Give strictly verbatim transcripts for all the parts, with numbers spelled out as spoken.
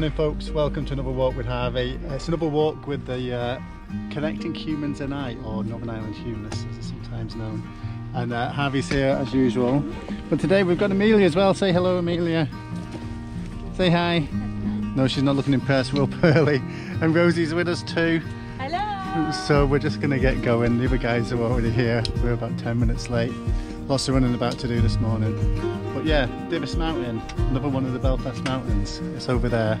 Morning folks, welcome to another walk with Harvey. It's another walk with the uh, Connecting Humans and I, or Northern Ireland Humanists as it's sometimes known. And uh, Harvey's here as usual. But today we've got Amelia as well. Say hello, Amelia. Say hi. No, she's not looking impressed, real pearly. And Rosie's with us too. Hello. So we're just going to get going. The other guys are already here. We're about ten minutes late. Lots of running about to do this morning. But yeah, Divis Mountain, another one of the Belfast Mountains. It's over there,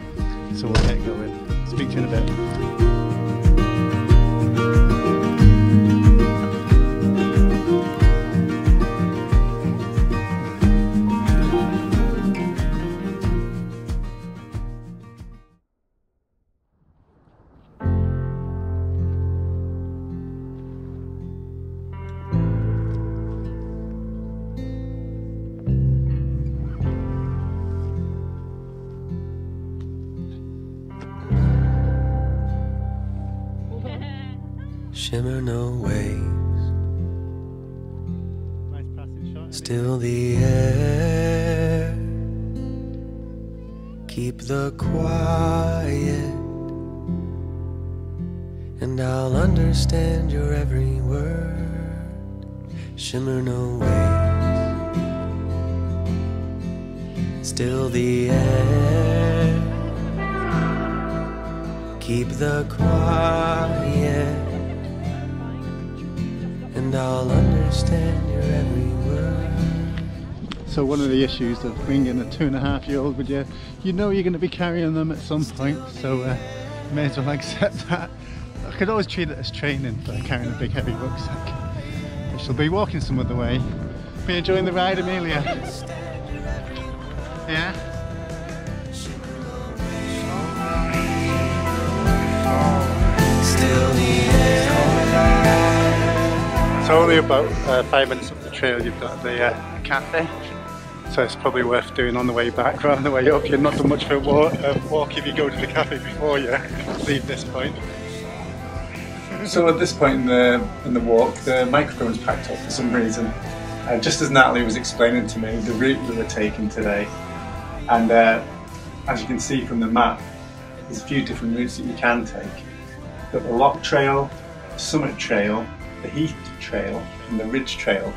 so we'll get going. Speak to you in a bit. Shimmer no waves, still the air, keep the quiet, and I'll understand your every word. Shimmer no waves, still the air, keep the quiet, and I'll understand your every word. So one of the issues of bringing a two and a half year old with you, you know you're going to be carrying them at some point, so uh, may as well accept that. I could always treat it as training for carrying a big heavy rucksack. I shall be walking some other way. Be enjoying the ride, Amelia? Yeah? Only about uh, five minutes up the trail you've got the uh, cafe, so it's probably worth doing on the way back rather than the way up. You're not done much of a walk, uh, walk if you go to the cafe before you leave this point. So at this point in the, in the walk, the microphone's packed up for some reason. Uh, just as Natalie was explaining to me the route we were taking today, and uh, as you can see from the map, there's a few different routes that you can take. You've got the Lough Trail, Summit Trail, the Heath Trail and the Ridge Trail.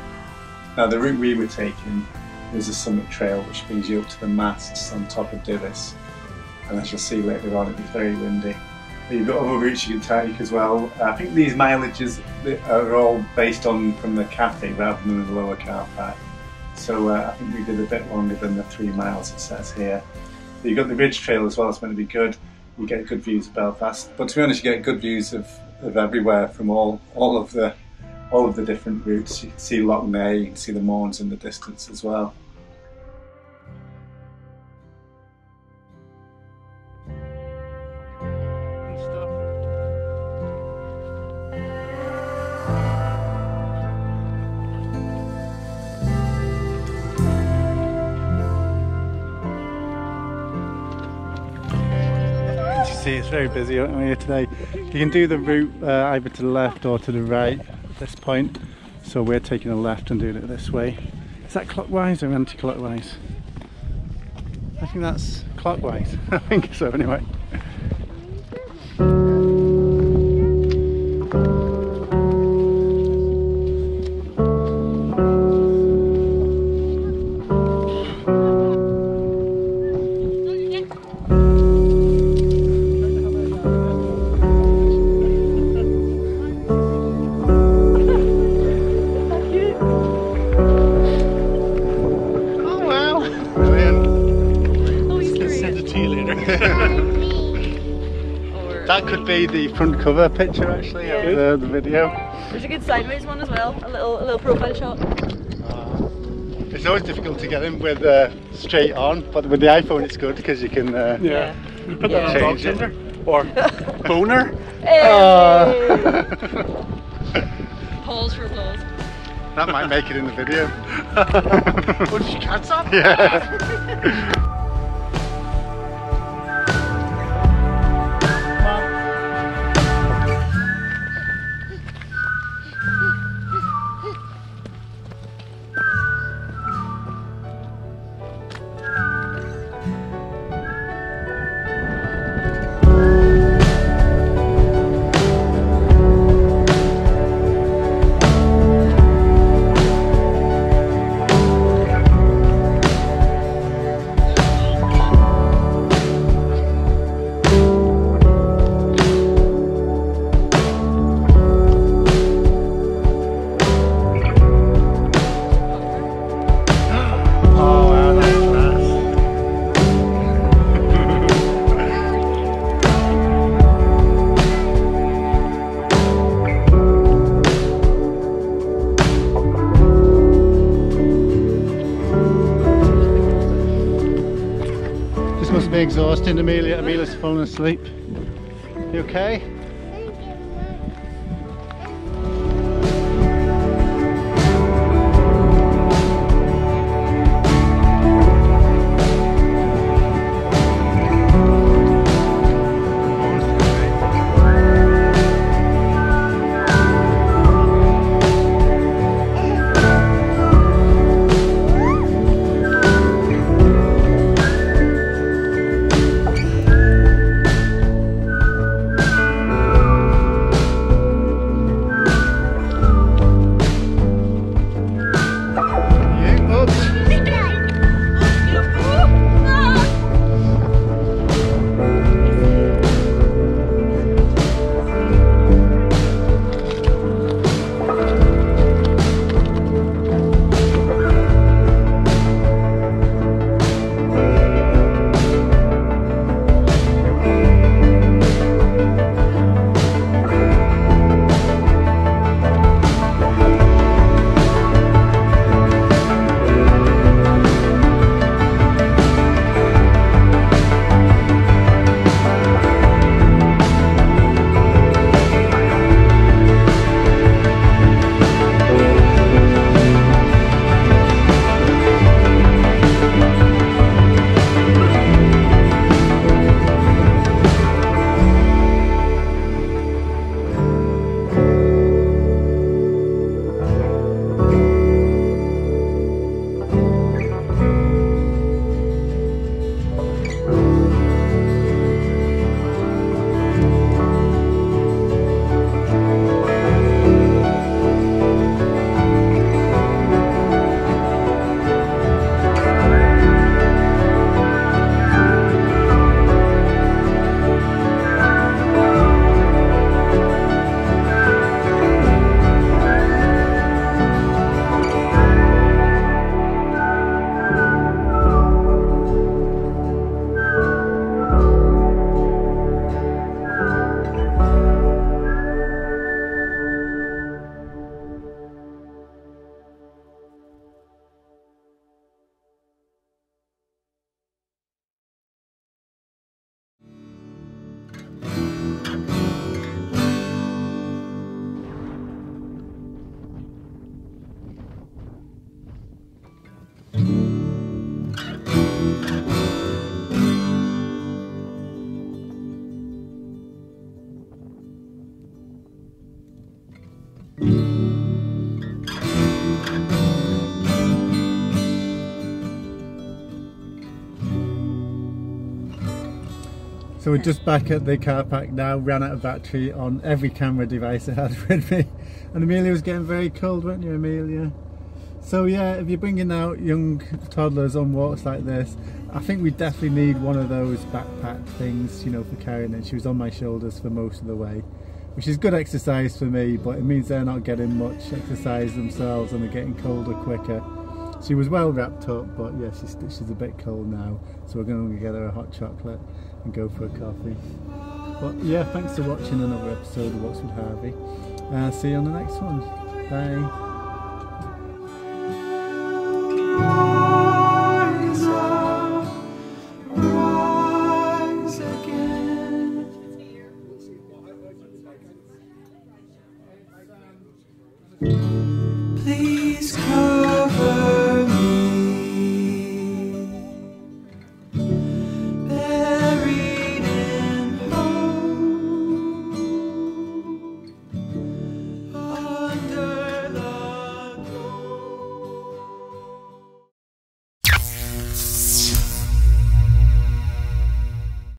Now the route we were taking is the Summit Trail, which brings you up to the masts on top of Divis, and as you'll see later on, it'll be very windy. But you've got other routes you can take as well. I think these mileages are all based on from the cafe rather than the lower car park, so uh, I think we did a bit longer than the three miles it says here. But you've got the Ridge Trail as well. It's meant to be good. You get good views of Belfast, but to be honest, you get good views of of everywhere from all all of the all of the different routes. You can see Lough Neagh, you can see the Mournes in the distance as well. See, it's very busy out here today. You can do the route uh, either to the left or to the right at this point, so we're taking a left and doing it this way. Is that clockwise or anti-clockwise? I think that's clockwise. I think so anyway. That could be the front cover picture actually, yeah, of the, the video. There's a good sideways one as well, a little, a little profile shot. Uh, it's always difficult to get in with uh, straight on, but with the iPhone it's good because you can uh, yeah. Yeah. Put that on Tinder or boner. Hey. Uh. Pause for applause. That might make it in the video. Oh, did you catch that? Yeah. must be exhausting. Amelia, Amelia's fallen asleep. You okay? So we're just back at the car park now, ran out of battery on every camera device I had with me. And Amelia was getting very cold, weren't you, Amelia? So yeah, if you're bringing out young toddlers on walks like this, I think we definitely need one of those backpack things, you know, for carrying it. She was on my shoulders for most of the way, which is good exercise for me, but it means they're not getting much exercise themselves and they're getting colder quicker. She was well wrapped up, but yeah, she's, she's a bit cold now, so we're going to get her a hot chocolate and go for a coffee. But yeah, thanks for watching another episode of What's with Harvey. Uh, see you on the next one. Bye.